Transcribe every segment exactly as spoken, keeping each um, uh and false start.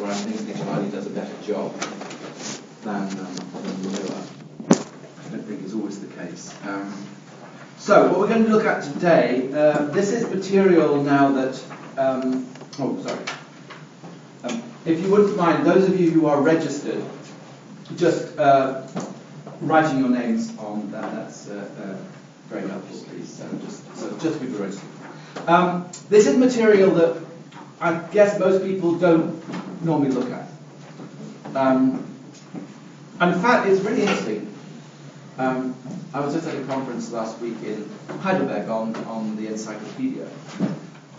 where I think Nishwani does a better job than um, Miller. I don't think it's always the case. Um, so what we're going to look at today, uh, this is material now that, um, oh sorry, um, if you wouldn't mind, those of you who are registered, just uh, writing your names on that, that's uh, uh, very helpful, please, so just, so just people registered. Um, this is material that I guess most people don't normally look at. Um, and in fact, it's really interesting. Um, I was just at a conference last week in Heidelberg on, on the Encyclopedia.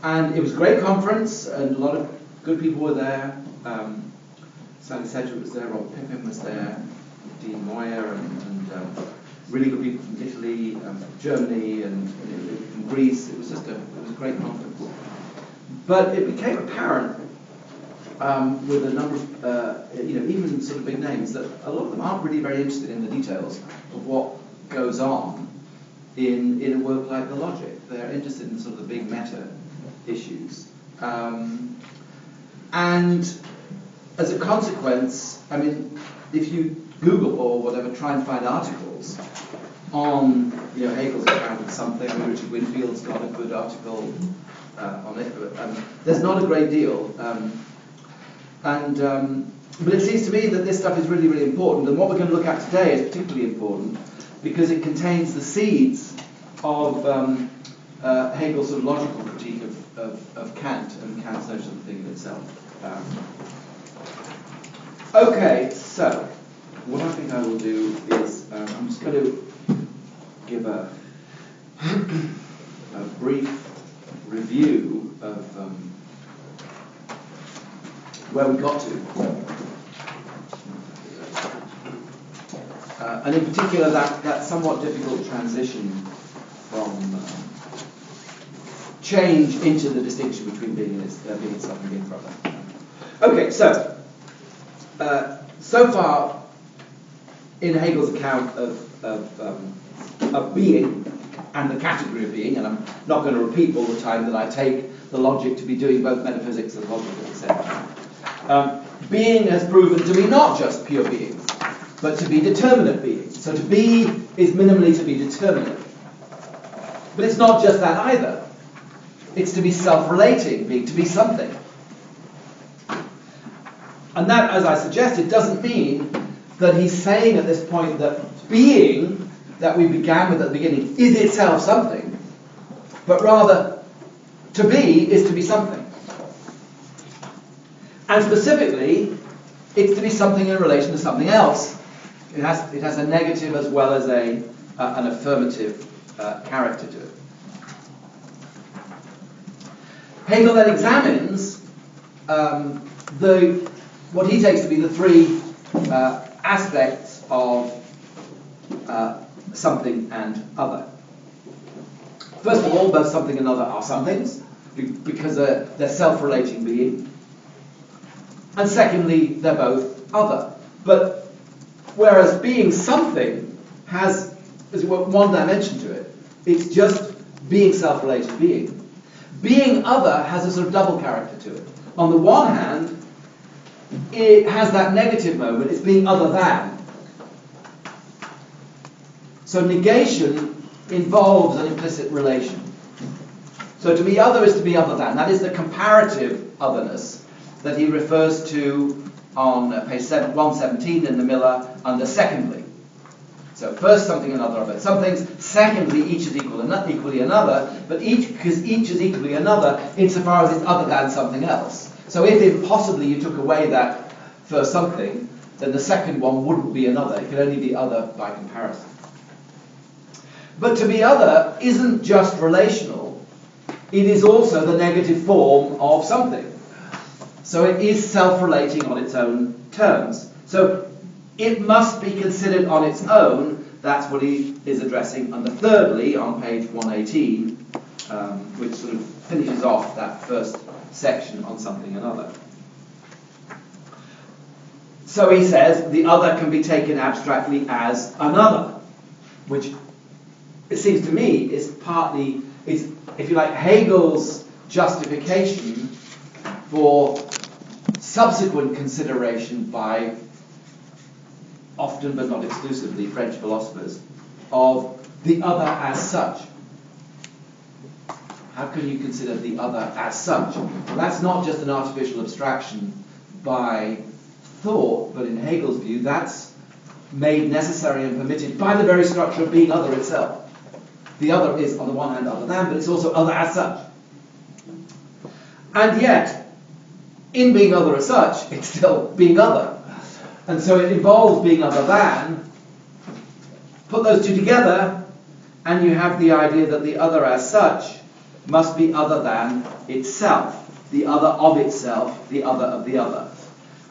And it was a great conference, and a lot of good people were there. Um, Sally Sedgwick was there, Rob Pippin was there, Dean Moyer, and, and um, really good people from Italy, um, Germany, and, and from Greece. It was just a, it was a great conference. But it became apparent um, with a number of, uh, you know, even sort of big names, that a lot of them aren't really very interested in the details of what goes on in, in a work like The Logic. They're interested in sort of the big meta issues. Um, and as a consequence, I mean, if you Google or whatever, try and find articles on, you know, Hegel's account of something. Richard Winfield's got a good article uh, on it, but um, there's not a great deal. Um, and um, but it seems to me that this stuff is really, really important. And what we're going to look at today is particularly important because it contains the seeds of um, uh, Hegel's sort of logical critique of, of, of Kant and Kant's notion of the thing in itself. Um, okay, so. What I think I will do is, um, I'm just going to give a, a brief review of um, where we got to. Uh, and in particular, that, that somewhat difficult transition from um, change into the distinction between being uh, being itself and being proper. Okay, so, uh, so far, in Hegel's account of, of, um, of being and the category of being, and I'm not going to repeat all the time that I take The Logic to be doing both metaphysics and logic at the same time. Um, being has proven to be not just pure being, but to be determinate being. So to be is minimally to be determinate. But it's not just that either. It's to be self-relating being, to be something. And that, as I suggested, doesn't mean that he's saying at this point that being that we began with at the beginning is itself something, but rather to be is to be something. And specifically, it's to be something in relation to something else. It has, it has a negative as well as a, uh, an affirmative uh, character to it. Hegel then examines um, the, what he takes to be the three uh, aspects of uh, something and other. First of all, both something and other are somethings, because they're, they're self-relating being. And secondly, they're both other. But whereas being something has, as it were, one dimension to it, it's just being self-relating being. Being other has a sort of double character to it. On the one hand, it has that negative moment, it's being other than. So negation involves an implicit relation. So to be other is to be other than. That is the comparative otherness that he refers to on page one seventeen in the Miller under secondly. So first something and other are both some things. Secondly, each is equal and equally another, but each, because each is equally another insofar as it's other than something else. So if impossibly you took away that first something, then the second one wouldn't be another. It could only be other by comparison. But to be other isn't just relational. It is also the negative form of something. So it is self-relating on its own terms. So it must be considered on its own. That's what he is addressing under thirdly on page one eighteen, um, which sort of finishes off that first section on something and other. So he says the other can be taken abstractly as another, which it seems to me is partly, is, if you like, Hegel's justification for subsequent consideration by, often but not exclusively, French philosophers, of the other as such. How can you consider the other as such? Well, that's not just an artificial abstraction by thought, but in Hegel's view, that's made necessary and permitted by the very structure of being other itself. The other is, on the one hand, other than, but it's also other as such. And yet, in being other as such, it's still being other. And so it involves being other than. Put those two together, and you have the idea that the other as such must be other than itself. The other of itself, the other of the other.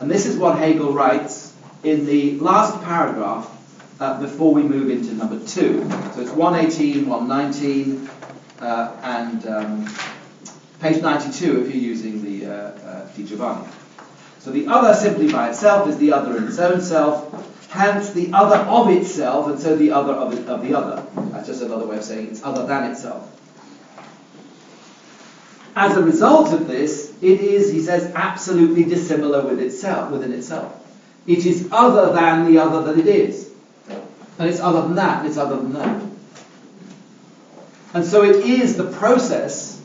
And this is what Hegel writes in the last paragraph uh, before we move into number two. So it's one eighteen, one nineteen, uh, and um, page ninety-two if you're using the uh, uh, Di Giovanni. So the other simply by itself is the other in its own self, hence the other of itself, and so the other of, it, of the other. That's just another way of saying it's other than itself. As a result of this, it is, he says, absolutely dissimilar with itself, within itself. It is other than the other that it is. And it's other than that, and it's other than that. And so it is the process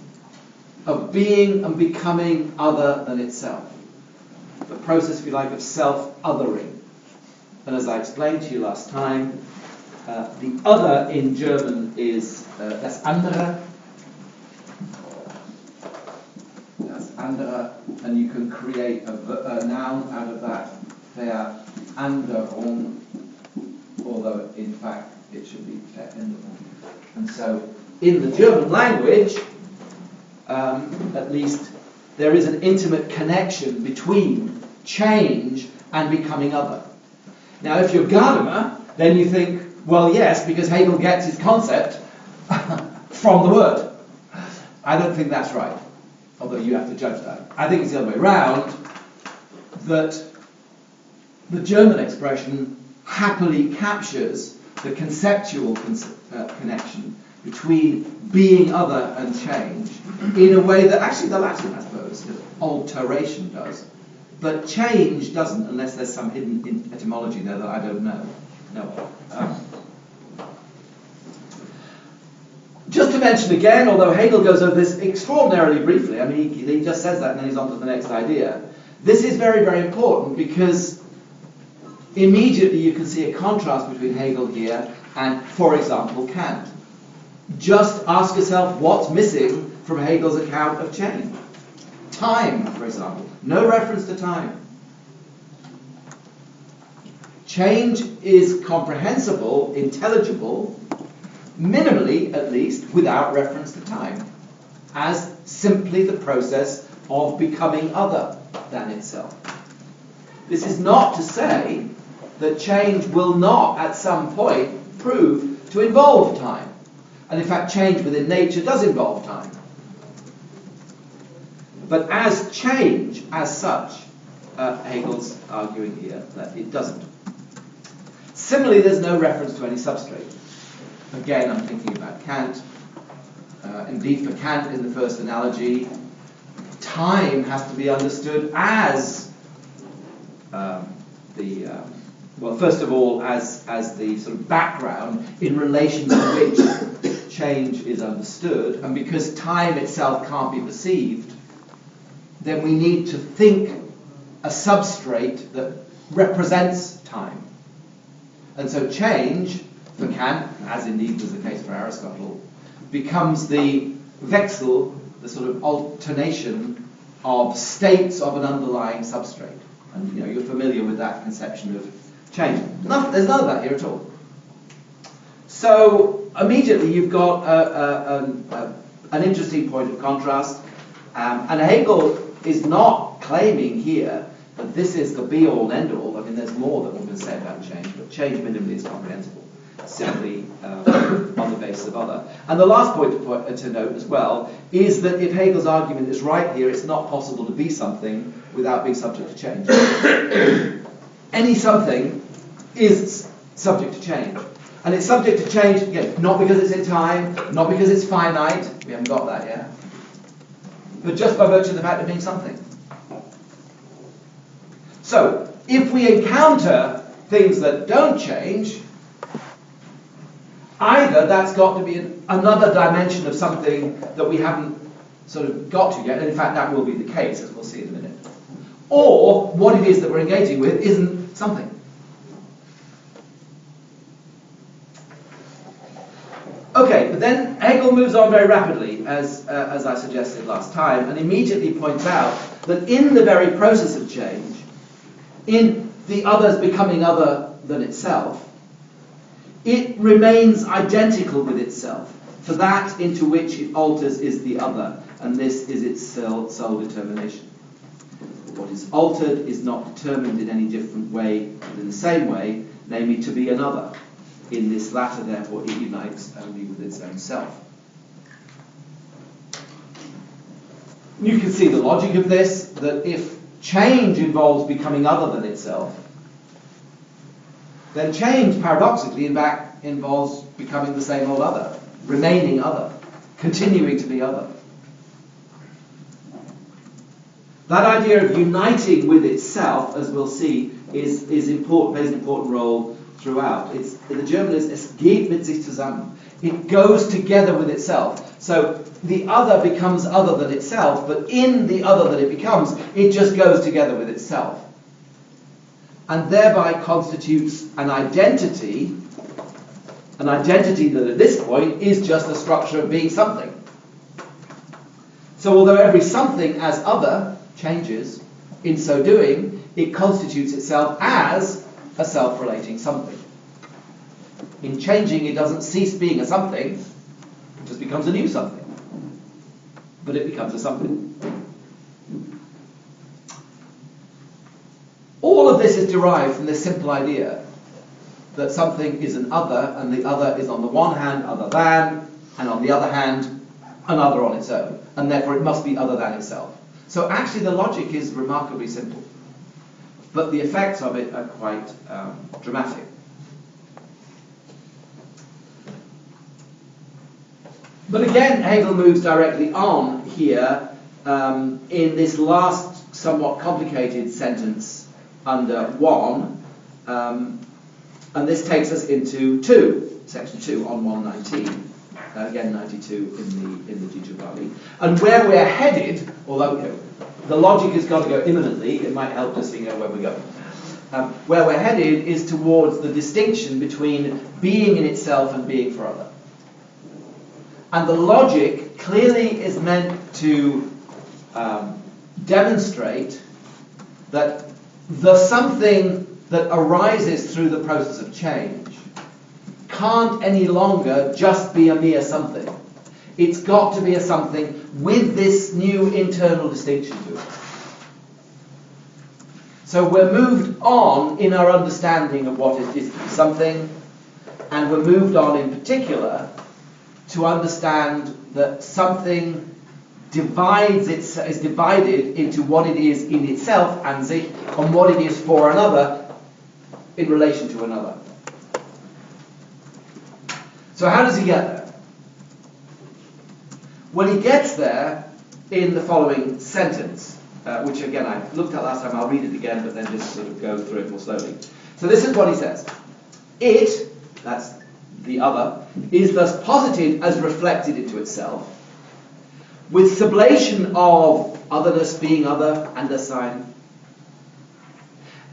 of being and becoming other than itself. The process, if you like, of self-othering. And as I explained to you last time, uh, the other in German is uh, das andere. Andere, and you can create a, a noun out of that, veränderung, although in fact it should be veränderung. And so in the German language, um, at least, there is an intimate connection between change and becoming other. Now if you're Gadamer, then you think, well yes, because Hegel gets his concept from the word. I don't think that's right. Although you have to judge that. I think it's the other way around, that the German expression happily captures the conceptual con uh, connection between being other and change in a way that actually the Latin, I suppose, alteration does. But change doesn't, unless there's some hidden etymology there that I don't know. No. Um, Just to mention again, although Hegel goes over this extraordinarily briefly, I mean, he, he just says that and then he's on to the next idea. This is very, very important because immediately you can see a contrast between Hegel here and, for example, Kant. Just ask yourself what's missing from Hegel's account of change. Time, for example. No reference to time. Change is comprehensible, intelligible, minimally, at least, without reference to time, as simply the process of becoming other than itself. This is not to say that change will not, at some point, prove to involve time. And in fact, change within nature does involve time. But as change, as such, uh, Hegel's arguing here that it doesn't. Similarly, there's no reference to any substrate. Again, I'm thinking about Kant. Uh, indeed, for Kant, in the first analogy, time has to be understood as um, the um, well, first of all, as as the sort of background in relation to which change is understood. And because time itself can't be perceived, then we need to think a substrate that represents time. And so change, for Kant, as indeed was the case for Aristotle, becomes the vexel, the sort of alternation of states of an underlying substrate. And you know, you're familiar with that conception of change. Nothing, there's none of that here at all. So immediately you've got a, a, a, a, an interesting point of contrast. Um, and Hegel is not claiming here that this is the be-all and end-all. I mean, there's more that one can say about change, but change minimally is comprehensible. Simply um, on the basis of other. And the last point to, point to note as well is that if Hegel's argument is right here, it's not possible to be something without being subject to change. Any something is subject to change. And it's subject to change, again, not because it's in time, not because it's finite, we haven't got that yet, but just by virtue of the fact of being something. So, if we encounter things that don't change, either that's got to be an, another dimension of something that we haven't sort of got to yet, and in fact that will be the case, as we'll see in a minute, or what it is that we're engaging with isn't something. Okay, but then Hegel moves on very rapidly, as, uh, as I suggested last time, and immediately points out that in the very process of change, in the others becoming other than itself, it remains identical with itself, for that into which it alters is the other, and this is its sole, sole determination. What is altered is not determined in any different way, but in the same way, namely to be another. In this latter, therefore, it unites only with its own self. You can see the logic of this, that if change involves becoming other than itself, then change, paradoxically, in fact, involves becoming the same old other, remaining other, continuing to be other. That idea of uniting with itself, as we'll see, is, is important, plays an important role throughout. It's, in the German, is es geht mit sich zusammen. It goes together with itself. So the other becomes other than itself, but in the other that it becomes, it just goes together with itself, and thereby constitutes an identity, an identity that at this point is just a structure of being something. So although every something as other changes, in so doing, it constitutes itself as a self-relating something. In changing, it doesn't cease being a something, it just becomes a new something. But it becomes a something. All of this is derived from this simple idea that something is an other, and the other is on the one hand other than, and on the other hand another on its own, and therefore it must be other than itself. So actually the logic is remarkably simple, but the effects of it are quite um, dramatic. But again, Hegel moves directly on here um, in this last somewhat complicated sentence under one, um, and this takes us into two, section two on one nineteen, uh, again ninety-two in the in the G. Giovanni, and where we're headed, although you know, the logic has got to go imminently, it might help us to know where we're going. Um, where we're headed is towards the distinction between being in itself and being for other. And the logic clearly is meant to um, demonstrate that the something that arises through the process of change can't any longer just be a mere something. It's got to be a something with this new internal distinction to it. So we're moved on in our understanding of what it is to be something, and we're moved on in particular to understand that something divides its, is divided into what it is in itself, an sich, and what it is for another in relation to another. So how does he get there? Well, he gets there in the following sentence, uh, which again I looked at last time, I'll read it again, but then just sort of go through it more slowly. So this is what he says. It, that's the other, is thus posited as reflected into itself, with sublation of otherness being other and assigned,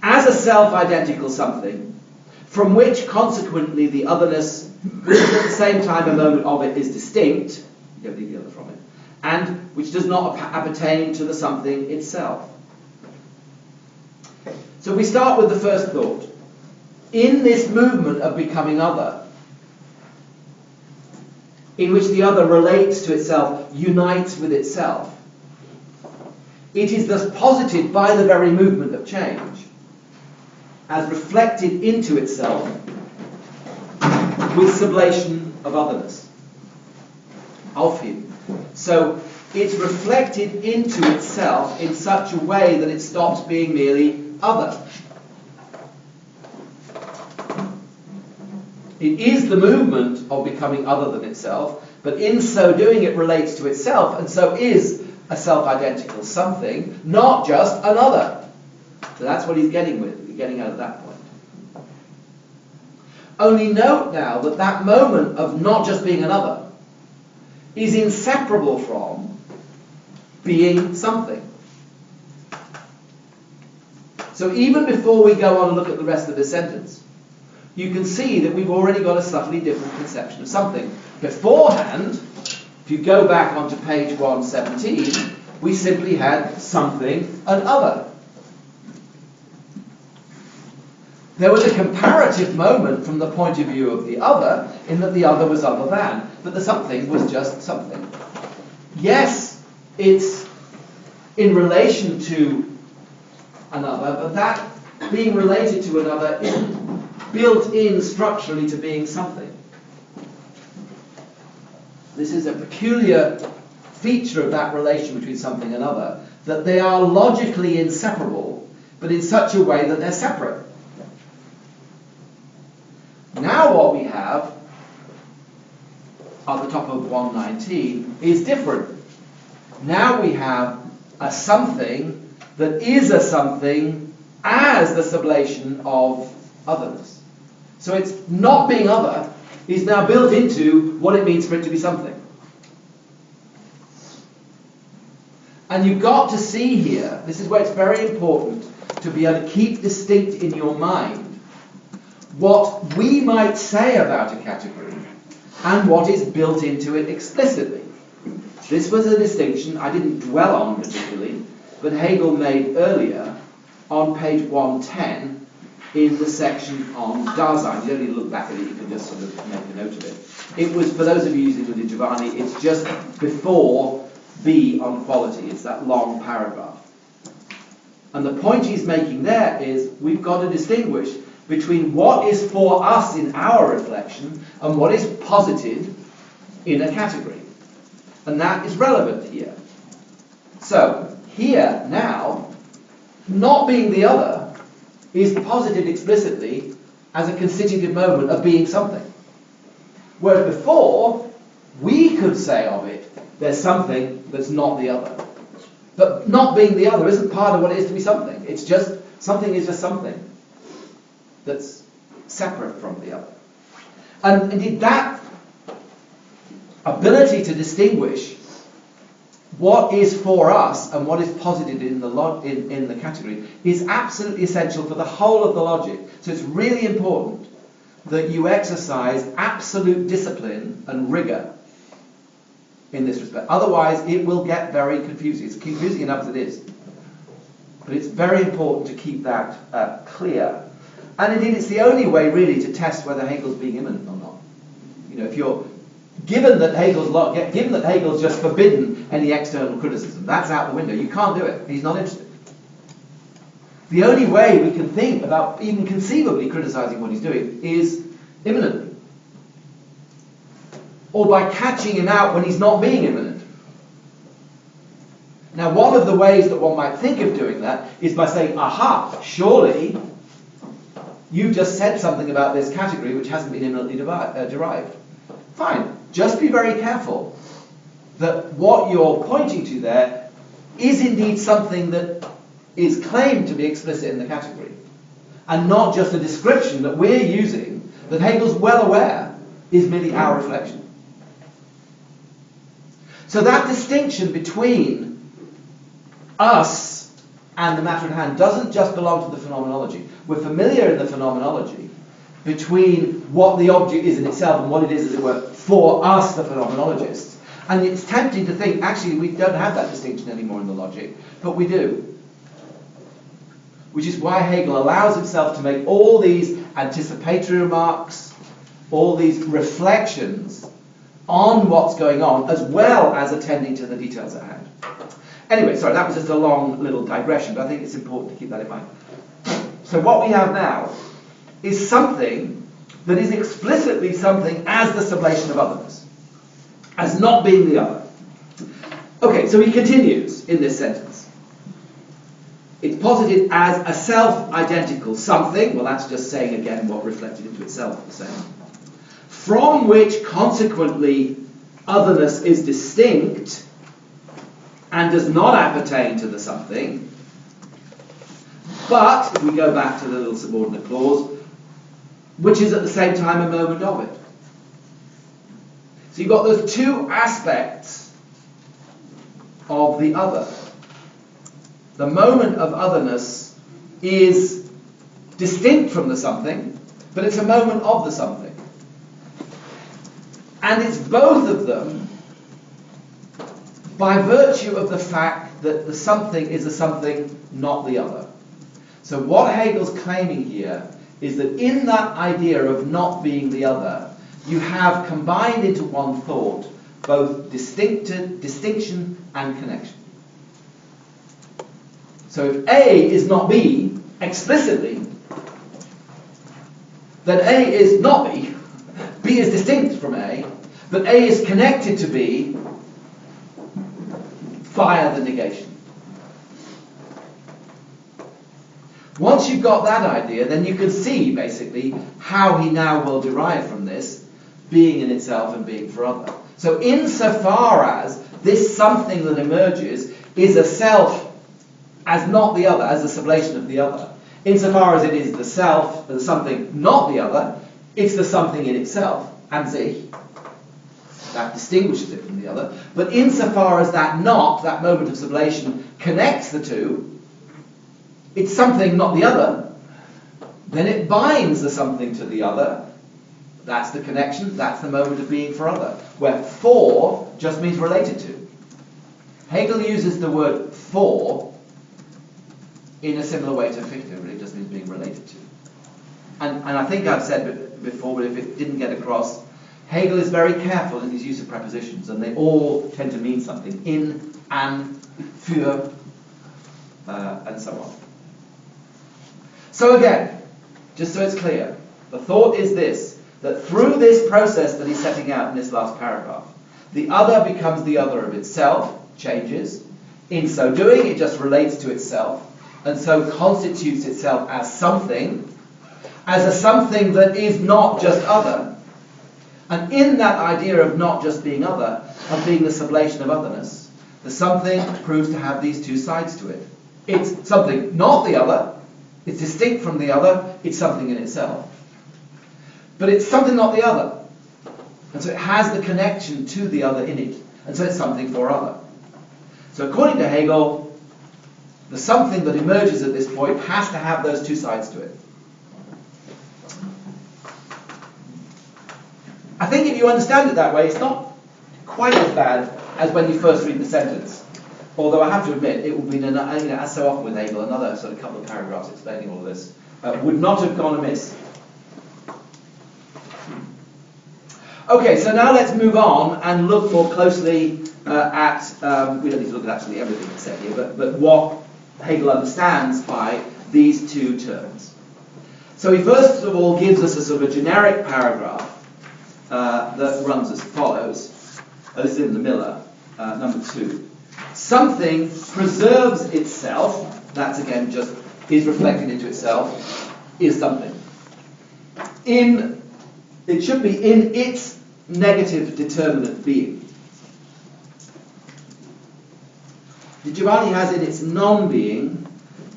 as a self-identical something, from which consequently the otherness, which is at the same time a moment of it, is distinct, you don't need the other from it, and which does not appertain to the something itself. So we start with the first thought. In this movement of becoming other, in which the other relates to itself, unites with itself, it is thus posited by the very movement of change as reflected into itself with sublation of otherness, of him. So it's reflected into itself in such a way that it stops being merely other. It is the movement of becoming other than itself, but in so doing it relates to itself, and so is a self-identical something, not just another. So that's what he's getting with, he's getting out at that point. Only note now that that moment of not just being another is inseparable from being something. So even before we go on and look at the rest of this sentence, you can see that we've already got a subtly different conception of something. Beforehand, if you go back onto page one seventeen, we simply had something and other. There was a comparative moment from the point of view of the other, in that the other was other than, but the something was just something. Yes, it's in relation to another, but that being related to another is built in structurally to being something. This is a peculiar feature of that relation between something and other, that they are logically inseparable, but in such a way that they're separate. Now what we have at the top of one nineteen is different. Now we have a something that is a something as the sublation of otherness. So it's not being other is now built into what it means for it to be something. And you've got to see here, this is where it's very important to be able to keep distinct in your mind what we might say about a category and what is built into it explicitly. This was a distinction I didn't dwell on particularly, that Hegel made earlier on page one ten in the section on Dasein. You don't need to look back at it, you can just sort of make a note of it. It was, for those of you using the Di Giovanni, it's just before B on quality. It's that long paragraph. And the point he's making there is we've got to distinguish between what is for us in our reflection and what is posited in a category. And that is relevant here. So, here, now, not being the other is posited explicitly as a constitutive moment of being something. Whereas before, we could say of it, there's something that's not the other. But not being the other isn't part of what it is to be something. It's just, something is just something that's separate from the other. And indeed, that ability to distinguish what is for us and what is posited in the, log in, in the category is absolutely essential for the whole of the logic. So it's really important that you exercise absolute discipline and rigor in this respect. Otherwise, it will get very confusing. It's confusing enough as it is. But it's very important to keep that uh, clear. And indeed, it's the only way, really, to test whether Hegel's being immanent or not. You know, if you're given that Hegel's lo- given that Hegel's just forbidden any external criticism, that's out the window. You can't do it. He's not interested. The only way we can think about even conceivably criticizing what he's doing is immanently, or by catching him out when he's not being immanent. Now, one of the ways that one might think of doing that is by saying, "Aha! Surely." You just said something about this category which hasn't been imminently derived. Fine. Just be very careful that what you're pointing to there is indeed something that is claimed to be explicit in the category, and not just a description that we're using that Hegel's well aware is merely our reflection. So that distinction between us and the matter at hand doesn't just belong to the phenomenology. We're familiar in the phenomenology between what the object is in itself and what it is, as it were, for us, the phenomenologists. And it's tempting to think, actually, we don't have that distinction anymore in the logic, but we do. Which is why Hegel allows himself to make all these anticipatory remarks, all these reflections on what's going on, as well as attending to the details at hand. Anyway, sorry, that was just a long little digression, but I think it's important to keep that in mind. So what we have now is something that is explicitly something as the sublation of otherness, as not being the other. Okay, so he continues in this sentence. It's posited as a self-identical something, well that's just saying again what reflected into itself the same, from which consequently otherness is distinct and does not appertain to the something, But if we go back to the little subordinate clause, which is at the same time a moment of it. So you've got those two aspects of the other. The moment of otherness is distinct from the something, but it's a moment of the something. And it's both of them by virtue of the fact that the something is a something, not the other. So what Hegel's claiming here is that in that idea of not being the other, you have combined into one thought both distinction and connection. So if A is not B explicitly, then A is not B, B is distinct from A, but A is connected to B via the negation. Once you've got that idea, then you can see, basically, how he now will derive from this being in itself and being for other. So insofar as this something that emerges is a self as not the other, as a sublation of the other, insofar as it is the self, the something not the other, it's the something in itself, an sich. That distinguishes it from the other. But insofar as that not, that moment of sublation, connects the two, it's something, not the other, then it binds the something to the other. That's the connection, that's the moment of being for other, where for just means related to. Hegel uses the word for in a similar way to Fichte, really just means being related to. And, and I think I've said before, but if it didn't get across, Hegel is very careful in his use of prepositions, and they all tend to mean something, in, an, für, uh, and so on. So again, just so it's clear, the thought is this, that through this process that he's setting out in this last paragraph, the other becomes the other of itself, changes. In so doing, it just relates to itself, and so constitutes itself as something, as a something that is not just other. And in that idea of not just being other, of being the sublation of otherness, the something proves to have these two sides to it. It's something not the other, it's distinct from the other, it's something in itself. But it's something not the other. And so it has the connection to the other in it. And so it's something for other. So according to Hegel, the something that emerges at this point has to have those two sides to it. I think if you understand it that way, it's not quite as bad as when you first read the sentence. Although I have to admit, it would be, you know, as so often with Hegel, another sort of couple of paragraphs explaining all of this uh, would not have gone amiss. Okay, so now let's move on and look more closely uh, at, um, we don't need to look at absolutely everything that's said here, but, but what Hegel understands by these two terms. So he first of all gives us a sort of a generic paragraph uh, that runs as follows. Uh, this is in the Miller, uh, number two. Something preserves itself, that's again just is reflected into itself, is something. In, it should be in its negative determinate being. Di Giovanni has in its non-being,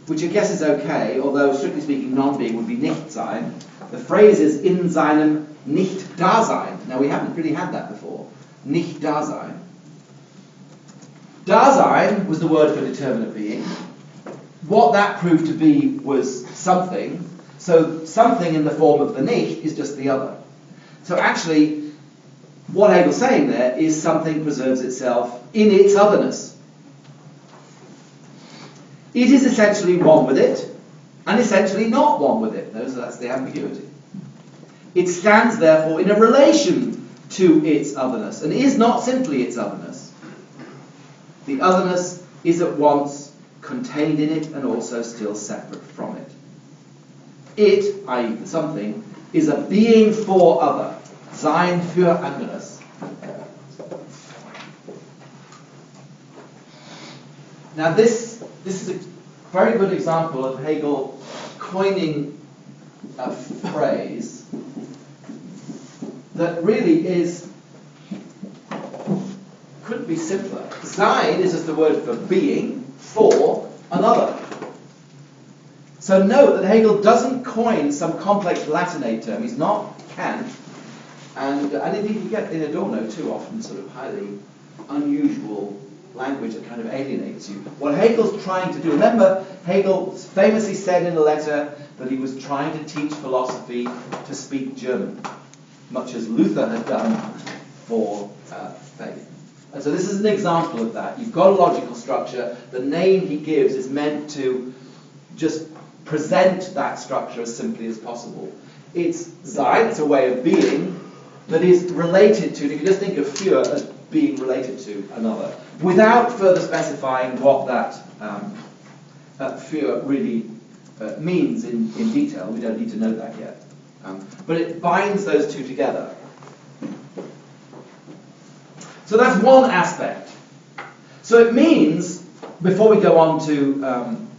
which I guess is okay, although strictly speaking non-being would be nicht sein. The phrase is in seinem nicht da sein. Now we haven't really had that before. Nicht da sein. Dasein was the word for determinate being. What that proved to be was something. So something in the form of the nicht is just the other. So actually, what Hegel's saying there is something preserves itself in its otherness. It is essentially one with it, and essentially not one with it. Those, that's the ambiguity. It stands, therefore, in a relation to its otherness, and is not simply its otherness. The otherness is at once contained in it and also still separate from it. It, that is the something, is a being for other. Sein für anderes. Now this, this is a very good example of Hegel coining a phrase that really is couldn't be simpler. Sein is just the word for being, for another. So note that Hegel doesn't coin some complex Latinate term. He's not Kant. And, and indeed you get in Adorno too often sort of highly unusual language that kind of alienates you. What Hegel's trying to do, remember Hegel famously said in a letter that he was trying to teach philosophy to speak German, much as Luther had done for uh, faith. And so this is an example of that. You've got a logical structure. The name he gives is meant to just present that structure as simply as possible. It's Sein, it's a way of being that is related to, if you just think of Führer as being related to another, without further specifying what that um, uh, Führer really uh, means in, in detail. We don't need to know that yet. Um, but it binds those two together. So that's one aspect. So it means, before we go on to um,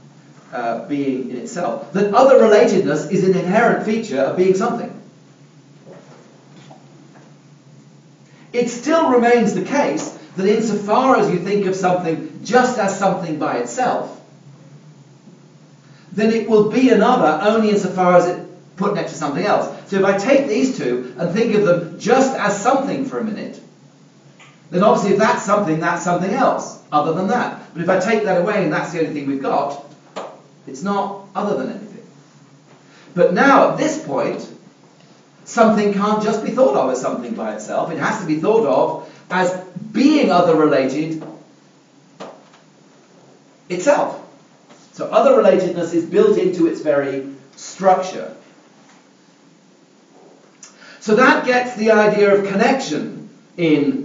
uh, being in itself, that other relatedness is an inherent feature of being something. It still remains the case that insofar as you think of something just as something by itself, then it will be another only insofar as it's put next to something else. So if I take these two and think of them just as something for a minute, then obviously if that's something, that's something else, other than that. But if I take that away and that's the only thing we've got, it's not other than anything. But now, at this point, something can't just be thought of as something by itself. It has to be thought of as being other-related itself. So other-relatedness is built into its very structure. So that gets the idea of connection in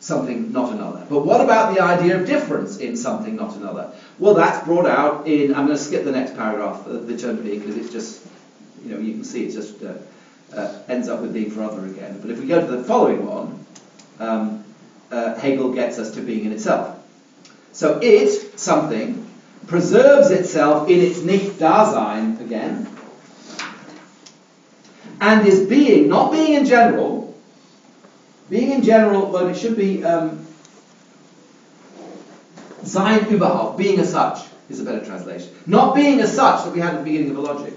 something not another. But what about the idea of difference in something not another? Well, that's brought out in, I'm going to skip the next paragraph, the, the term being, because it's just, you know, you can see it just uh, uh, ends up with being for other again. But if we go to the following one, um, uh, Hegel gets us to being in itself. So it, something, preserves itself in its Nicht-Dasein again, and is being, not being in general, Being in general, well, it should be um, Sein überhaupt, being as such, is a better translation. Not being as such that we had at the beginning of the Logic,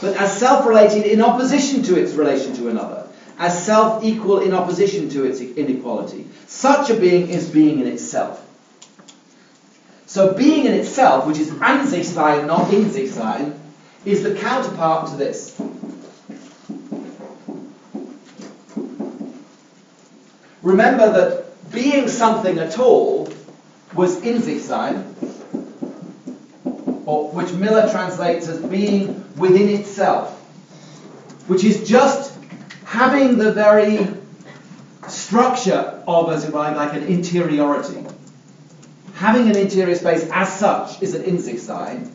but as self-related in opposition to its relation to another, as self-equal in opposition to its inequality. Such a being is being in itself. So being in itself, which is an sich sein, not in sich sein, is the counterpart to this. Remember that being something at all was in sich sein, or which Miller translates as being within itself, which is just having the very structure of, as it were, like an interiority. Having an interior space as such is an in sich sein,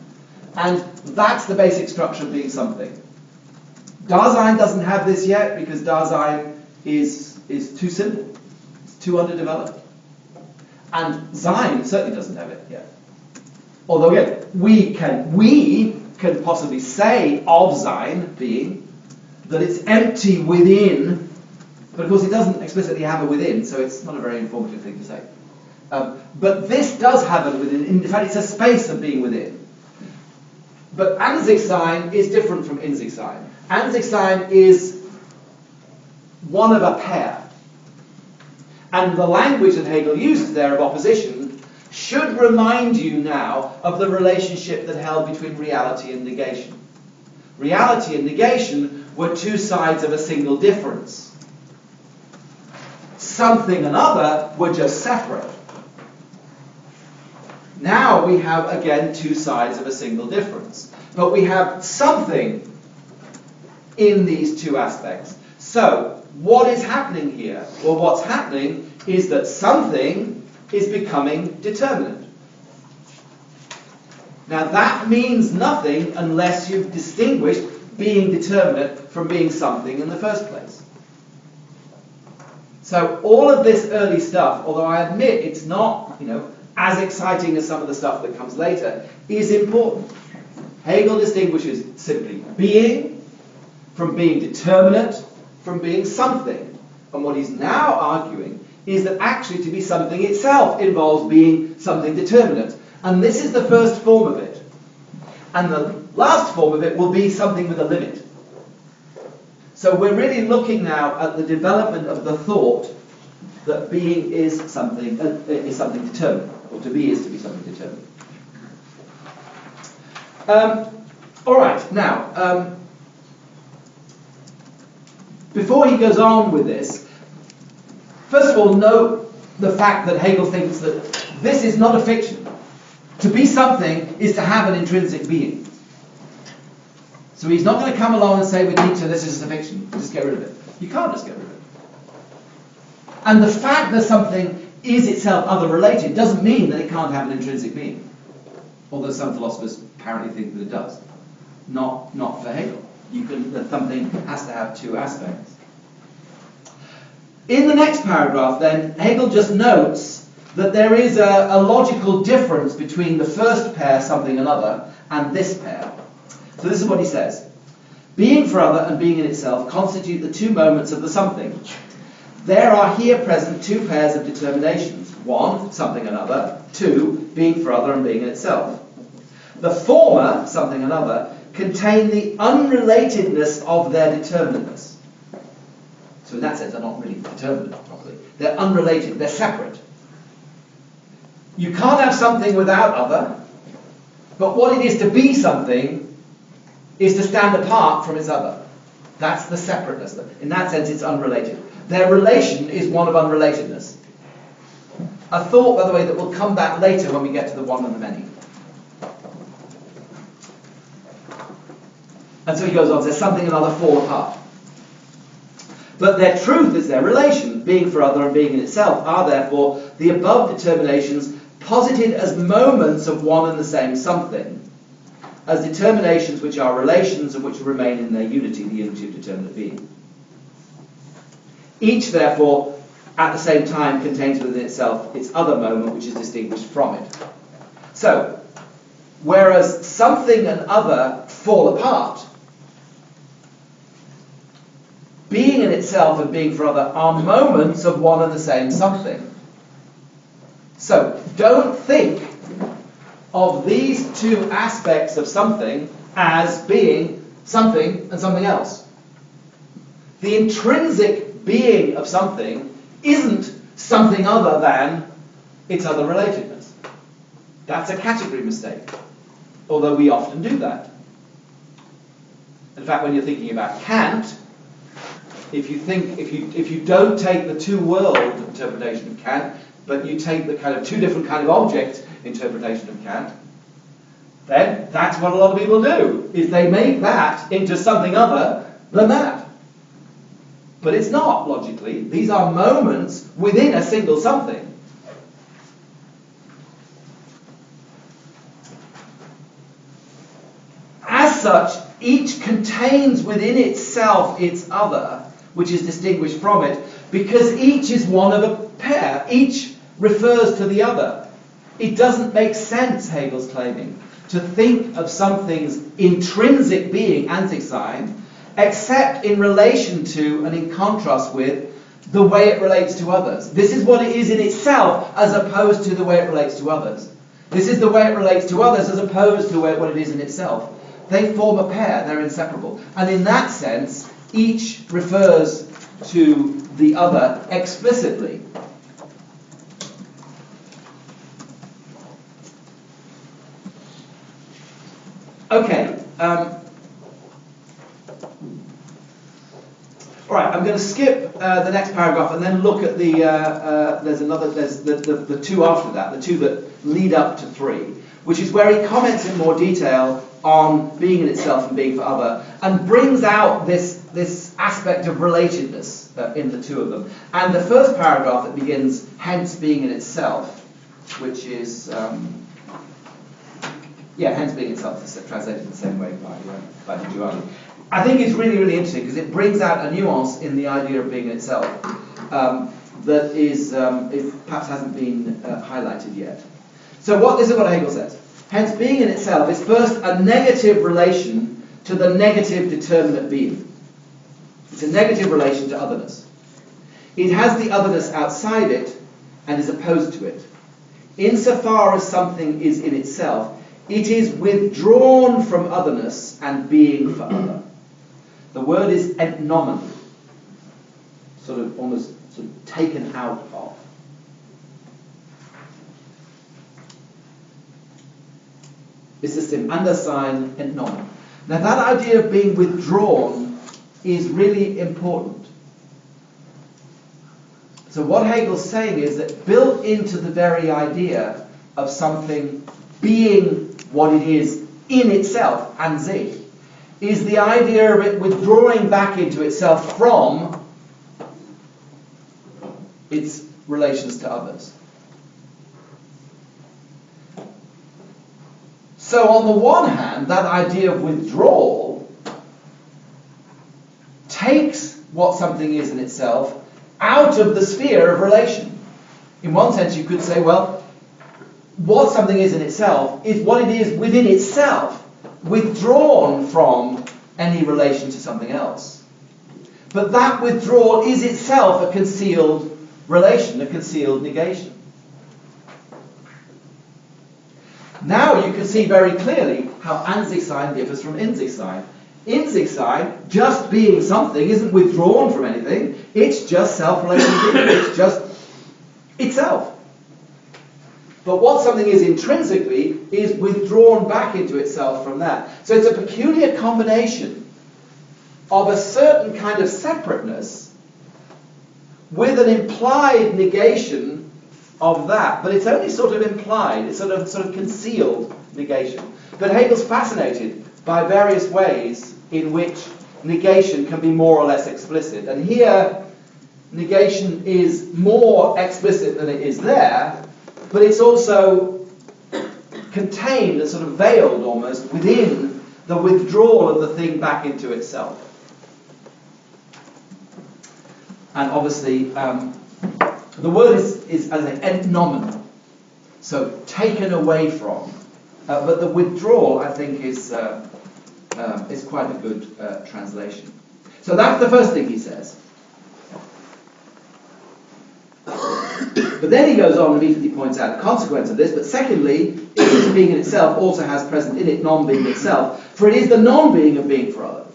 and that's the basic structure of being something. Dasein doesn't have this yet because Dasein is, is too simple. Too underdeveloped. And Sein certainly doesn't have it yet. Although yeah, we can we can possibly say of Sein being that it's empty within, but of course it doesn't explicitly have a within, so it's not a very informative thing to say. Um, but this does have a within. In fact, it's a space of being within. But An sich sein is different from In sich sein. An sich sein is one of a pair. And the language that Hegel uses there of opposition should remind you now of the relationship that held between reality and negation. Reality and negation were two sides of a single difference. Something and other were just separate. Now we have, again, two sides of a single difference. But we have something in these two aspects. So, what is happening here? Well, what's happening is that something is becoming determinate. Now, that means nothing unless you've distinguished being determinate from being something in the first place. So all of this early stuff, although I admit it's not, you know, as exciting as some of the stuff that comes later, is important. Hegel distinguishes simply being from being determinate, from being something. And what he's now arguing is that actually to be something itself involves being something determinate. And this is the first form of it. And the last form of it will be something with a limit. So we're really looking now at the development of the thought that being is something, uh, is something determined, or to be is to be something determined. Um, all right, now, um, before he goes on with this, first of all, note the fact that Hegel thinks that this is not a fiction. To be something is to have an intrinsic being. So he's not going to come along and say with Nietzsche, this is a fiction, just get rid of it. You can't just get rid of it. And the fact that something is itself other-related doesn't mean that it can't have an intrinsic being. Although some philosophers apparently think that it does. Not, not for Hegel. You can, that something has to have two aspects. In the next paragraph, then, Hegel just notes that there is a, a logical difference between the first pair, something another, and this pair. So this is what he says. Being for other and being in itself constitute the two moments of the something. There are here present two pairs of determinations. One, something another. Two, being for other and being in itself. The former, something another, contain the unrelatedness of their determinateness. So in that sense, they're not really determined properly. They're unrelated. They're separate. You can't have something without other, but what it is to be something is to stand apart from its other. That's the separateness. In that sense, it's unrelated. Their relation is one of unrelatedness. A thought, by the way, that will come back later when we get to the one and the many. And so he goes on, there's something another fall apart. But their truth is their relation. Being for other and being in itself are therefore the above determinations posited as moments of one and the same something, as determinations which are relations and which remain in their unity, the unity of determinate being. Each, therefore, at the same time contains within itself its other moment, which is distinguished from it. So, whereas something and other fall apart, being in itself and being for other are moments of one and the same something. So, don't think of these two aspects of something as being something and something else. The intrinsic being of something isn't something other than its other relatedness. That's a category mistake, although we often do that. In fact, when you're thinking about Kant, if you think if you if you don't take the two-world interpretation of Kant, but you take the kind of two different kind of objects interpretation of Kant, then that's what a lot of people do, is they make that into something other than that. But it's not, logically. These are moments within a single something. As such, each contains within itself its other, which is distinguished from it, because each is one of a pair. Each refers to the other. It doesn't make sense, Hegel's claiming, to think of something's intrinsic being, Ansichtsein, except in relation to and in contrast with the way it relates to others. This is what it is in itself as opposed to the way it relates to others. This is the way it relates to others as opposed to what it is in itself. They form a pair, they're inseparable. And in that sense, each refers to the other explicitly. Okay. Um, all right. I'm going to skip uh, the next paragraph and then look at the. Uh, uh, there's another. There's the, the the two after that. The two that lead up to three, which is where he comments in more detail on being in itself and being for other, and brings out this this aspect of relatedness uh, in the two of them. And the first paragraph that begins, hence being in itself, which is. Um, Yeah, hence being itself is translated in the same way by, uh, by Di Giovanni. I think it's really, really interesting because it brings out a nuance in the idea of being in itself um, that is, um, is perhaps hasn't been uh, highlighted yet. So what this is what Hegel says. Hence being in itself is first a negative relation to the negative determinate being. It's a negative relation to otherness. It has the otherness outside it and is opposed to it. Insofar as something is in itself, It is withdrawn from otherness and being for other. The word is etnomen, sort of almost sort of taken out of. It's just an undersign etnomen. Now that idea of being withdrawn is really important. So what Hegel's saying is that built into the very idea of something being what it is in itself, an sich, is the idea of it withdrawing back into itself from its relations to others. So on the one hand, that idea of withdrawal takes what something is in itself out of the sphere of relation. In one sense, you could say, well, what something is in itself is what it is within itself, withdrawn from any relation to something else. But that withdrawal is itself a concealed relation, a concealed negation. Now you can see very clearly how Ansichsein differs from In-sich-sein. In-sich-sein, just being something, isn't withdrawn from anything. It's just self-relating. It's just itself. But what something is intrinsically is withdrawn back into itself from that. So it's a peculiar combination of a certain kind of separateness with an implied negation of that. But it's only sort of implied. It's sort of, sort of concealed negation. But Hegel's fascinated by various ways in which negation can be more or less explicit. And here, negation is more explicit than it is there, but it's also contained and sort of veiled almost within the withdrawal of the thing back into itself. And obviously, um, the word is, is as an etnomen, so taken away from. Uh, but the withdrawal, I think, is... Uh, Uh, it's quite a good uh, translation. So that's the first thing he says. But then he goes on and immediately points out the consequence of this. But secondly, it being in itself also has present in it non-being itself. For it is the non-being of being for other.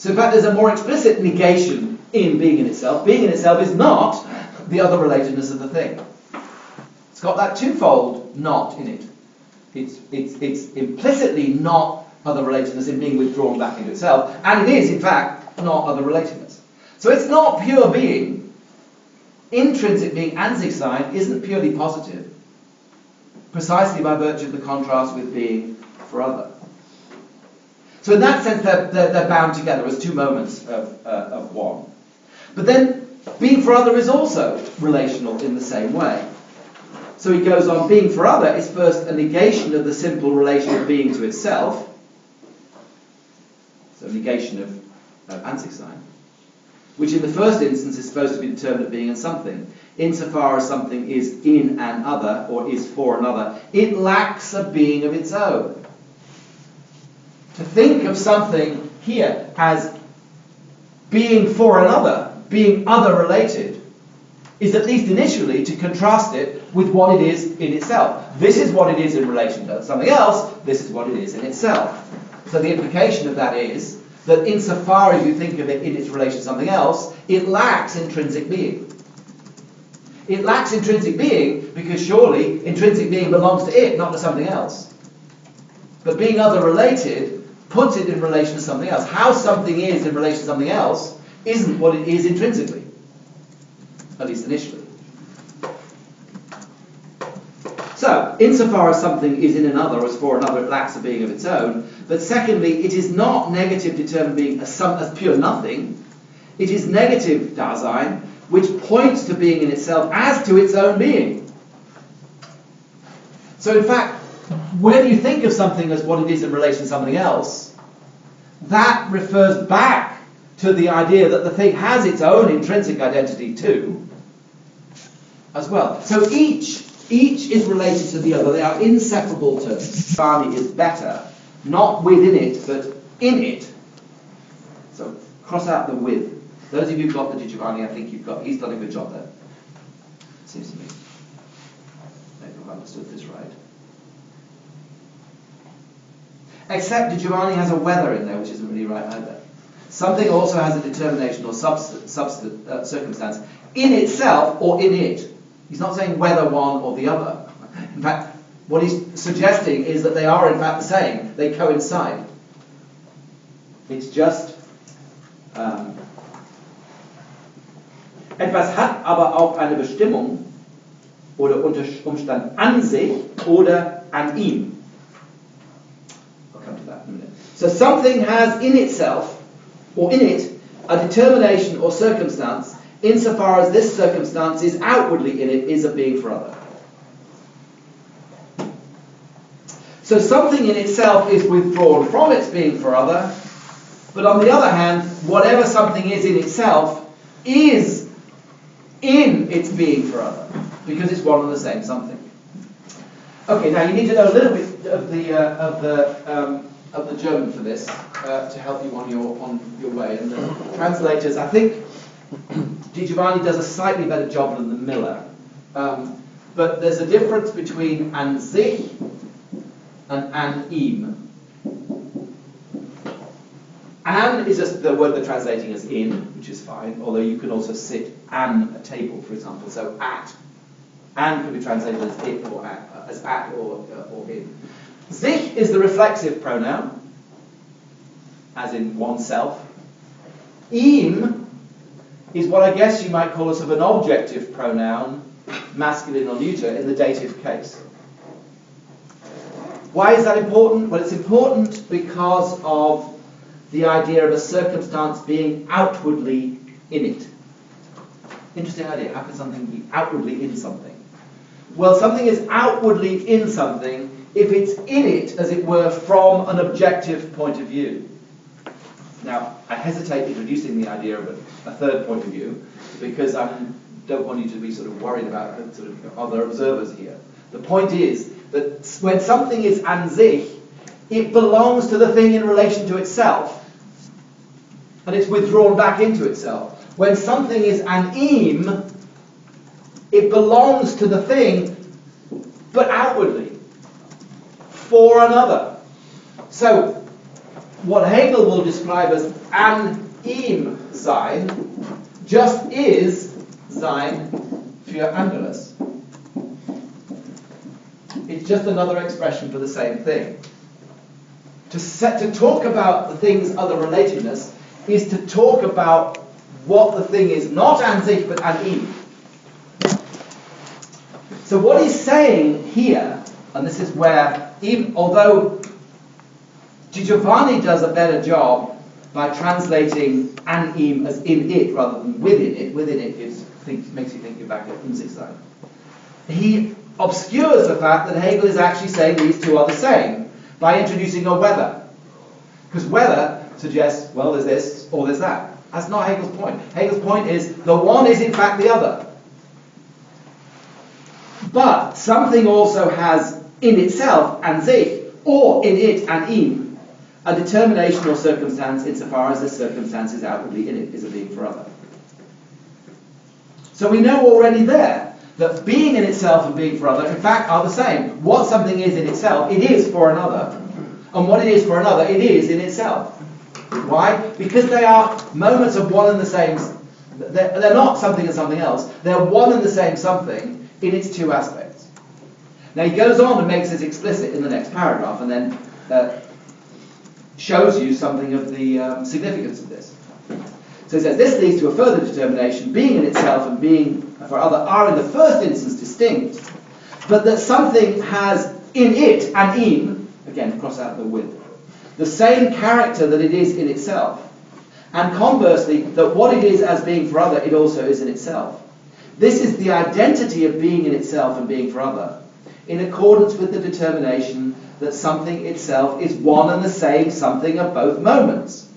So in fact, there's a more explicit negation in being in itself. Being in itself is not the other relatedness of the thing. It's got that twofold not in it. It's, it's, it's implicitly not other relatedness in being withdrawn back into itself, and it is in fact not other relatedness. So it's not pure being. Intrinsic being, an sich sein, isn't purely positive, precisely by virtue of the contrast with being for other. So in that sense, they're, they're, they're bound together as two moments of, uh, of one. But then being for other is also relational in the same way. So he goes on, being for other is first a negation of the simple relation of being to itself. So negation of uh, Ansichsein, which in the first instance is supposed to be determined at being in something. Insofar as something is in an other, or is for another, it lacks a being of its own. To think of something here as being for another, being other-related, is at least initially to contrast it with what it is in itself. This is what it is in relation to something else, this is what it is in itself. So the implication of that is that insofar as you think of it in its relation to something else, it lacks intrinsic being. It lacks intrinsic being because surely intrinsic being belongs to it, not to something else. But being other-related puts it in relation to something else. How something is in relation to something else isn't what it is intrinsically, at least initially. So, insofar as something is in another, as for another, it lacks a being of its own. But secondly, it is not negative determined being as, some, as pure nothing. It is negative Dasein, which points to being in itself as to its own being. So in fact, when you think of something as what it is in relation to something else, that refers back to the idea that the thing has its own intrinsic identity too, as well. So each... Each is related to the other. They are inseparable terms. Giovanni is better, not within it, but in it. So cross out the with. Those of you who've got the Di Giovanni, I think you've got. He's done a good job there. Seems to me. Maybe I've understood this right. Except Di Giovanni has a weather in there, which isn't really right either. Something also has a determination or subst subst uh, circumstance in itself or in it. He's not saying whether one or the other. In fact, what he's suggesting is that they are in fact the same. They coincide. It's just... Um, etwas hat aber auch eine Bestimmung oder unter Umstand an sich oder an ihm. I'll come to that in a minute. So something has in itself or in it a determination or circumstance insofar as this circumstance is outwardly in it is a being for other. So something in itself is withdrawn from its being for other, but on the other hand, whatever something is in itself is in its being for other, because it's one and the same something. Okay, now you need to know a little bit of the uh, of the um, of the German for this uh, to help you on your on your way. And the translators, I think, Di Giovanni does a slightly better job than the Miller, um, but there's a difference between an sich and an ihm. An is just the word they're translating as in, which is fine, although you can also sit an a table, for example. So at. An can be translated as it or at, as at or, uh, or in. Sich is the reflexive pronoun, as in oneself. Ihm is what I guess you might call a sort of an objective pronoun, masculine or neuter, in the dative case. Why is that important? Well, it's important because of the idea of a circumstance being outwardly in it. Interesting idea. How can something be outwardly in something? Well, something is outwardly in something if it's in it, as it were, from an objective point of view. Now, I hesitate introducing the idea of a, a third point of view, because I don't want you to be sort of worried about the sort of other observers here. The point is that when something is an sich, it belongs to the thing in relation to itself, and it's withdrawn back into itself. When something is an im, it belongs to the thing, but outwardly, for another. So, what Hegel will describe as an im sein, just is sein für anderes. It's just another expression for the same thing. To set, to talk about the thing's other relatedness is to talk about what the thing is, not an sich, but an im. So what he's saying here, and this is where, even, although Di Giovanni does a better job by translating an im as in it rather than within it, within it gives, thinks, makes you think you're back at in sich sein, he obscures the fact that Hegel is actually saying these two are the same, by introducing a whether. Because whether suggests, well, there's this or there's that. That's not Hegel's point. Hegel's point is the one is in fact the other. But something also has in itself an sich, or in it an im, a determination or circumstance insofar as the circumstance is outwardly in it, is a being for other. So we know already there that being in itself and being for other, in fact, are the same. What something is in itself, it is for another. And what it is for another, it is in itself. Why? Because they are moments of one and the same... They're, they're not something and something else. They're one and the same something in its two aspects. Now, he goes on and makes this explicit in the next paragraph, and then uh, shows you something of the um, significance of this. So he says, this leads to a further determination, being in itself and being for other are in the first instance distinct, but that something has in it an im, again cross out the with, the same character that it is in itself, and conversely, that what it is as being for other, it also is in itself. This is the identity of being in itself and being for other, in accordance with the determination that something itself is one and the same something of both moments,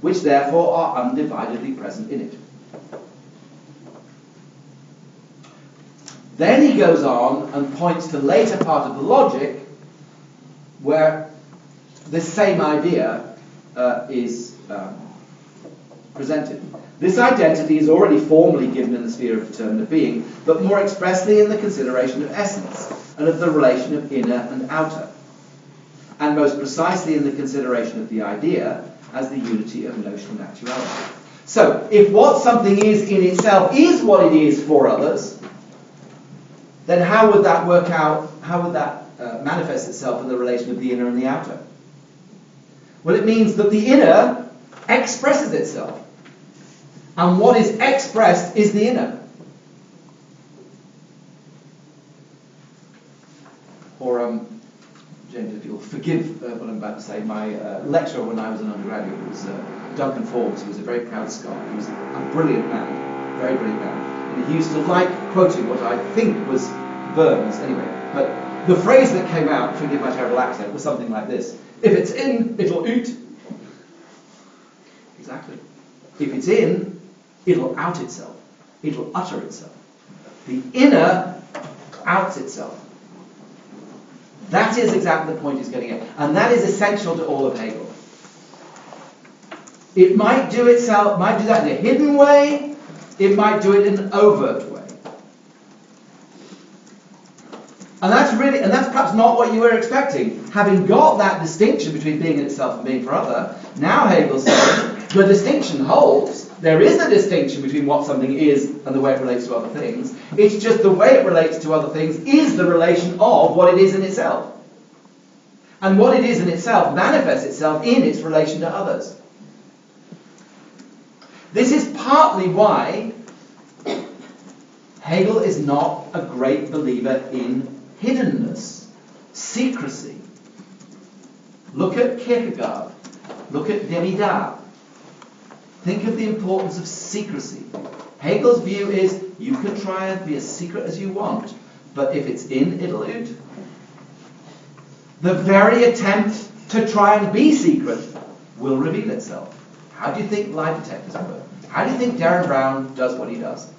which therefore are undividedly present in it. Then he goes on and points to the later part of the logic, where this same idea uh, is um, presented. This identity is already formally given in the sphere of determinate being, but more expressly in the consideration of essence and of the relation of inner and outer. and most precisely in the consideration of the idea as the unity of notional actuality. So, if what something is in itself is what it is for others, then how would that work out, how would that uh, manifest itself in the relation of the inner and the outer? Well, it means that the inner expresses itself, and what is expressed is the inner. Or, um, James, if you'll forgive uh, what I'm about to say, my uh, lecturer when I was an undergraduate was uh, Duncan Forbes, who was a very proud scholar. He was a brilliant man, very brilliant man. And he used to like quoting what I think was Burns, anyway. But the phrase that came out, forgive my terrible accent, was something like this: if it's in, it'll oot. Exactly. If it's in, it'll out itself. It'll utter itself. The inner outs itself. That is exactly the point he's getting at. And that is essential to all of Hegel. It might do itself, might do that in a hidden way, it might do it in an overt way. And that's really, and that's perhaps not what you were expecting. Having got that distinction between being in itself and being for other, now Hegel says the distinction holds. There is a distinction between what something is and the way it relates to other things. It's just the way it relates to other things is the relation of what it is in itself. And what it is in itself manifests itself in its relation to others. This is partly why Hegel is not a great believer in hiddenness, secrecy. Look at Kierkegaard. Look at Derrida. Think of the importance of secrecy. Hegel's view is, you can try and be as secret as you want, but if it's in, it'll out. The very attempt to try and be secret will reveal itself. How do you think lie detectors work? How do you think Darren Brown does what he does?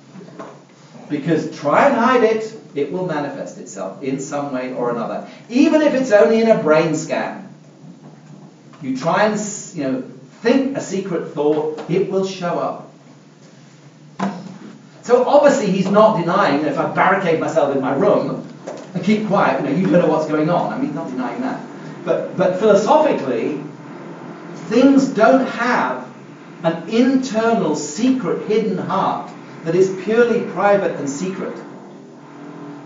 Because try and hide it, it will manifest itself in some way or another. Even if it's only in a brain scan. You try and, you know, think a secret thought, it will show up. So obviously he's not denying that if I barricade myself in my room and keep quiet, you know, you don't know what's going on. I mean, he's not denying that. But, but philosophically, things don't have an internal, secret, hidden heart that is purely private and secret.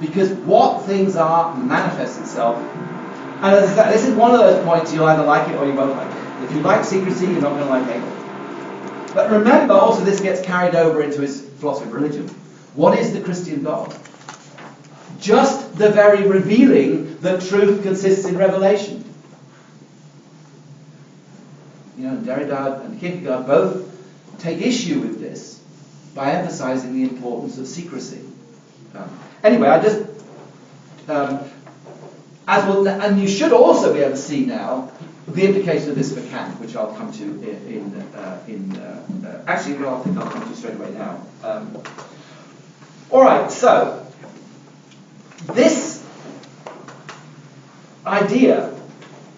Because what things are manifests itself. And as I said, this is one of those points you'll either like it or you won't like it. If you like secrecy, you're not going to like Hegel. But remember, also this gets carried over into his philosophy of religion. What is the Christian God? Just the very revealing that truth consists in revelation. You know, Derrida and Kierkegaard both take issue with this by emphasizing the importance of secrecy. Um, anyway, I just... Um, as well, and you should also be able to see now the implication of this for Kant, which I'll come to in... in, uh, in uh, uh, actually, well, I think I'll come to straight away now. Um, all right, so this idea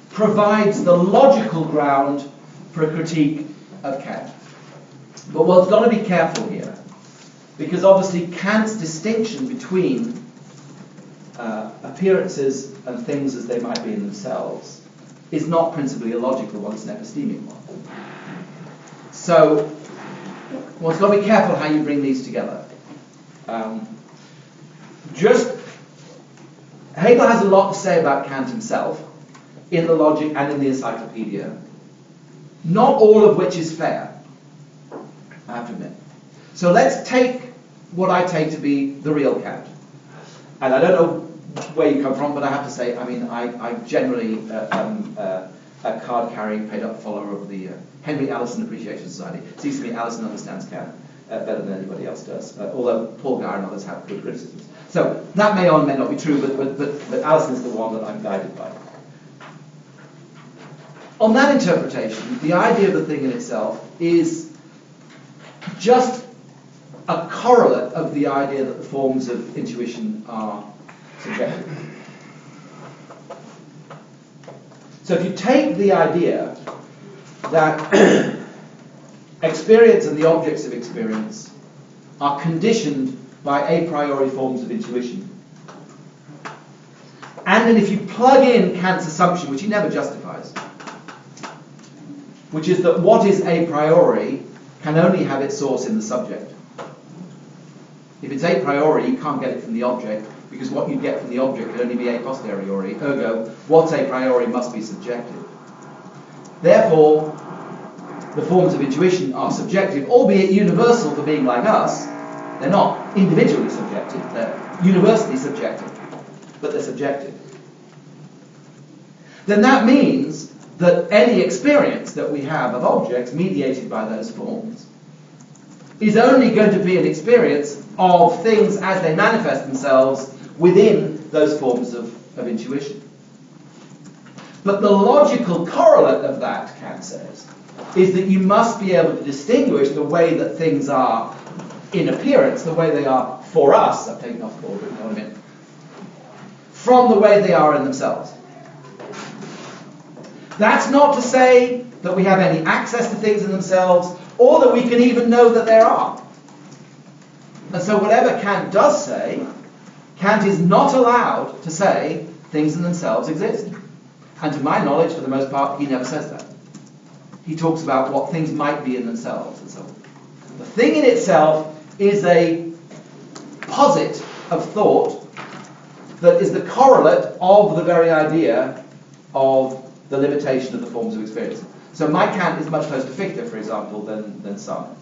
provides the logical ground for a critique of Kant. But one's got to be careful here, because obviously Kant's distinction between uh, appearances and things as they might be in themselves is not principally a logical one, it's an epistemic one. So, one's got to be careful how you bring these together. Um, just, Hegel has a lot to say about Kant himself, in The Logic and in the Encyclopedia, not all of which is fair, I have to admit. So let's take what I take to be the real Kant. And I don't know where you come from, but I have to say, I mean, I, I generally uh, um, uh, a card-carrying, paid-up follower of the uh, Henry Allison Appreciation Society. It seems to me Allison understands Kant uh, better than anybody else does, uh, although Paul Guyer and others have good criticisms. So that may or may not be true, but, but, but, but Allison is the one that I'm guided by. On that interpretation, the idea of the thing in itself is just a correlate of the idea that the forms of intuition are subjective. So if you take the idea that experience and the objects of experience are conditioned by a priori forms of intuition, And then if you plug in Kant's assumption, which he never justifies, which is that what is a priori can only have its source in the subject. If it's a priori, you can't get it from the object, because what you get from the object could only be a posteriori. Ergo, what's a priori must be subjective. Therefore, the forms of intuition are subjective, albeit universal for being like us. They're not individually subjective, they're universally subjective, but they're subjective. Then that means that any experience that we have of objects mediated by those forms is only going to be an experience of things as they manifest themselves within those forms of, of intuition. But the logical correlate of that, Kant says, is that you must be able to distinguish the way that things are in appearance, the way they are for us, I've taken off the board, in a minute, from the way they are in themselves. That's not to say that we have any access to things in themselves, or that we can even know that there are. And so whatever Kant does say, Kant is not allowed to say things in themselves exist. And to my knowledge, for the most part, he never says that. He talks about what things might be in themselves and so on. The thing in itself is a posit of thought that is the correlate of the very idea of the limitation of the forms of experience. So my Kant is much closer to Fichte, for example, than, than some.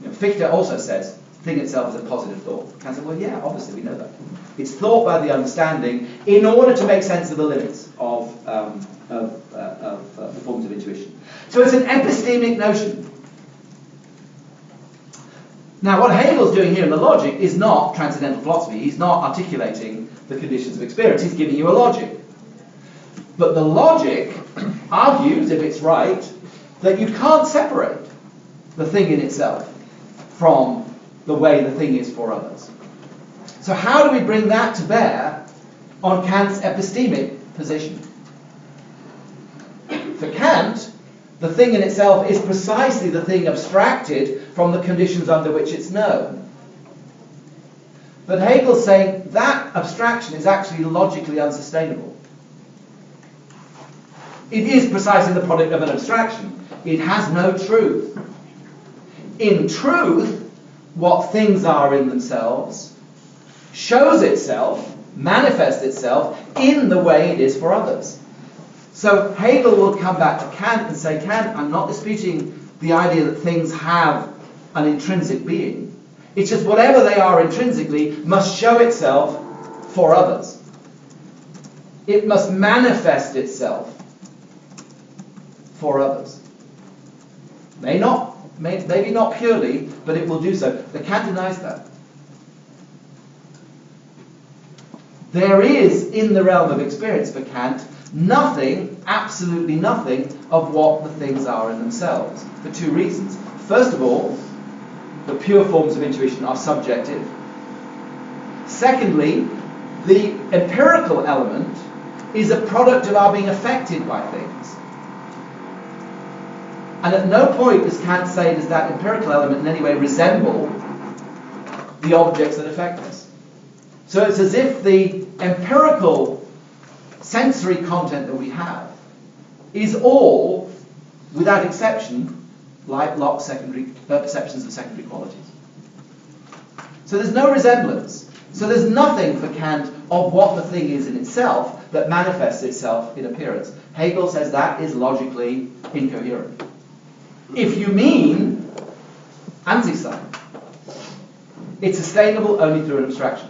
You know, Fichte also says thing itself is a positive thought. Kant said, well, yeah, obviously we know that. It's thought by the understanding in order to make sense of the limits of, um, of, uh, of uh, the forms of intuition. So it's an epistemic notion. Now, what Hegel's doing here in The Logic is not transcendental philosophy. He's not articulating the conditions of experience. He's giving you a logic. But the logic argues, if it's right, that you can't separate the thing in itself from the way the thing is for others. So how do we bring that to bear on Kant's epistemic position? For Kant, the thing in itself is precisely the thing abstracted from the conditions under which it's known. But Hegel's saying that abstraction is actually logically unsustainable. It is precisely the product of an abstraction. It has no truth. In truth, what things are in themselves shows itself, manifests itself, in the way it is for others. So Hegel will come back to Kant and say, Kant, I'm not disputing the idea that things have an intrinsic being. It's just whatever they are intrinsically must show itself for others. It must manifest itself for others. May not, may, maybe not purely, but it will do so. But Kant denies that. There is, in the realm of experience for Kant, nothing, absolutely nothing, of what the things are in themselves, for two reasons. First of all, the pure forms of intuition are subjective. Secondly, the empirical element is a product of our being affected by things. And at no point does Kant say does that empirical element in any way resemble the objects that affect us. So it's as if the empirical sensory content that we have is all, without exception, like Locke's secondary, uh, perceptions of secondary qualities. So there's no resemblance. So there's nothing for Kant of what the thing is in itself that manifests itself in appearance. Hegel says that is logically incoherent. If you mean Ansichtsein, it's sustainable only through an abstraction.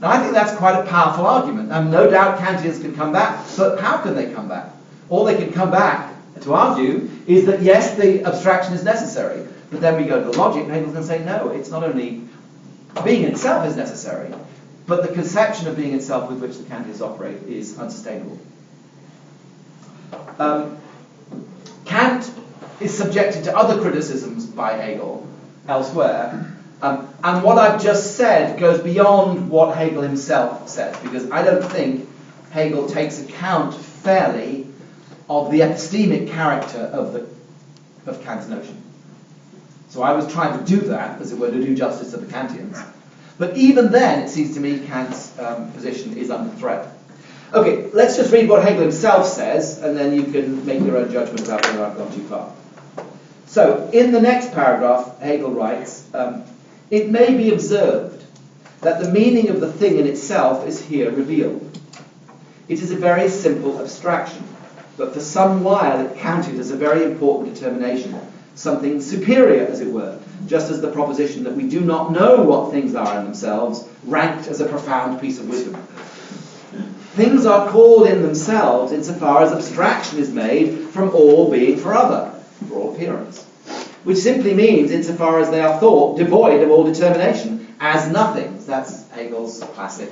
Now, I think that's quite a powerful argument. And no doubt Kantians can come back, but how can they come back? All they can come back to argue is that, yes, the abstraction is necessary. But then we go to the logic, and Hegel's going to say, no, it's not only being in itself is necessary, but the conception of being itself with which the Kantians operate is unsustainable. Um, Kant is subjected to other criticisms by Hegel elsewhere. Um, and what I've just said goes beyond what Hegel himself says, because I don't think Hegel takes account fairly of the epistemic character of, the, of Kant's notion. So I was trying to do that, as it were, to do justice to the Kantians. But even then, it seems to me Kant's um, position is under threat. Okay, let's just read what Hegel himself says, and then you can make your own judgment about whether I've gone too far. So, in the next paragraph, Hegel writes, um, it may be observed that the meaning of the thing in itself is here revealed. It is a very simple abstraction, but for some while it counted as a very important determination, something superior, as it were, just as the proposition that we do not know what things are in themselves ranked as a profound piece of wisdom. Things are called in themselves insofar as abstraction is made from all being for other, for all appearance, which simply means insofar as they are thought devoid of all determination, as nothings. That's Hegel's classic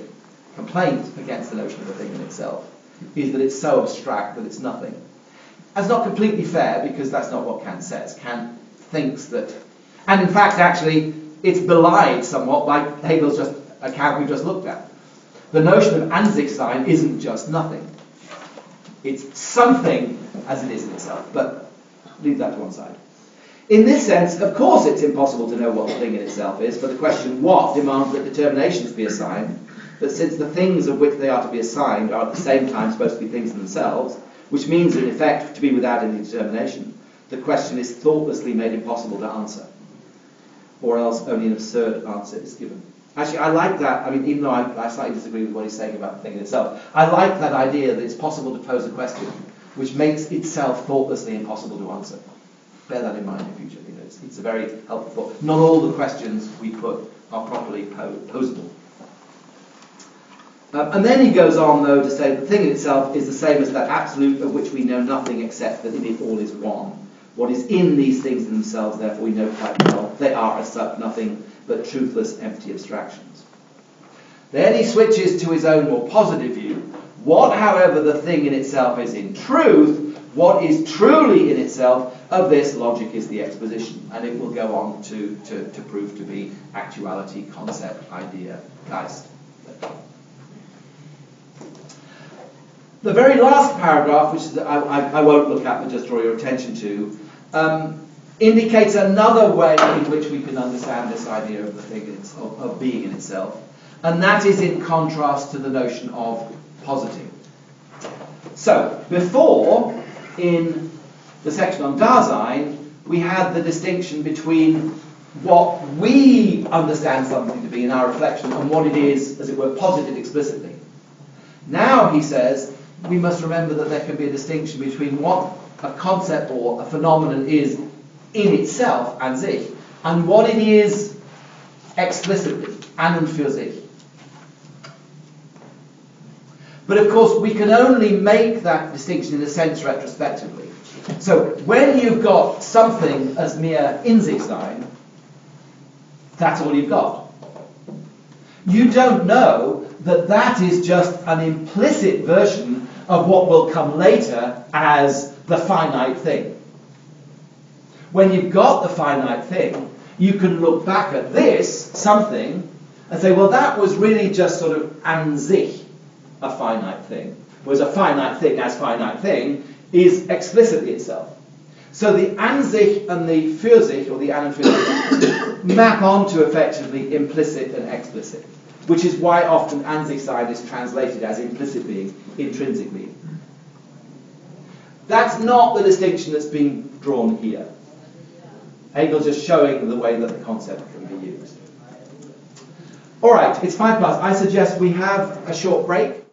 complaint against the notion of a thing in itself, is that it's so abstract that it's nothing. That's not completely fair, because that's not what Kant says. Kant thinks that, and in fact, actually, it's belied somewhat by Hegel's just account we've just looked at. The notion of Ansichtsein isn't just nothing. It's something as it is in itself, but leave that to one side. In this sense, of course it's impossible to know what the thing in itself is, for the question what demands that determinations be assigned, but since the things of which they are to be assigned are at the same time supposed to be things in themselves, which means in effect to be without any determination, the question is thoughtlessly made impossible to answer, or else only an absurd answer is given. Actually, I like that. I mean, even though I, I slightly disagree with what he's saying about the thing in itself, I like that idea that it's possible to pose a question which makes itself thoughtlessly impossible to answer. Bear that in mind in the future. You know, it's, it's a very helpful thought. Not all the questions we put are properly po posable. Um, and then he goes on, though, to say the thing in itself is the same as that absolute of which we know nothing except that in it all is one. What is in these things in themselves, therefore, we know quite well. They are, as such, nothing but truthless, empty abstractions. Then he switches to his own more positive view. What, however, the thing in itself is in truth, what is truly in itself, of this logic is the exposition. And it will go on to, to, to prove to be actuality, concept, idea, Geist. The very last paragraph, which is, I, I, I won't look at, but just draw your attention to, um, indicates another way in which we can understand this idea of the thing in itself, of being in itself, and that is in contrast to the notion of positing. So, before, in the section on Dasein, we had the distinction between what we understand something to be in our reflection and what it is, as it were, posited explicitly. Now, he says, we must remember that there can be a distinction between what a concept or a phenomenon is in itself, an sich, and what it is explicitly, an und für sich. But of course, we can only make that distinction in a sense retrospectively. So when you've got something as mere in sich sein, that's all you've got. You don't know that that is just an implicit version of what will come later as the finite thing. When you've got the finite thing, you can look back at this, something, and say, well, that was really just sort of an sich, a finite thing. Whereas a finite thing as finite thing is explicitly itself. So the an sich and the für sich, or the an und für sich, map onto effectively implicit and explicit, which is why often an sich sein is translated as implicit being, intrinsic being. That's not the distinction that's being drawn here. Hegel's just showing the way that the concept can be used. All right, it's five past. I suggest we have a short break.